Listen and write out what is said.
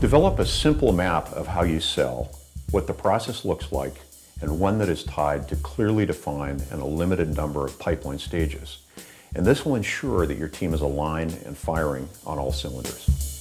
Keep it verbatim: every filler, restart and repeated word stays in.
Develop a simple map of how you sell, what the process looks like, and one that is tied to clearly defined and a limited number of pipeline stages. And this will ensure that your team is aligned and firing on all cylinders.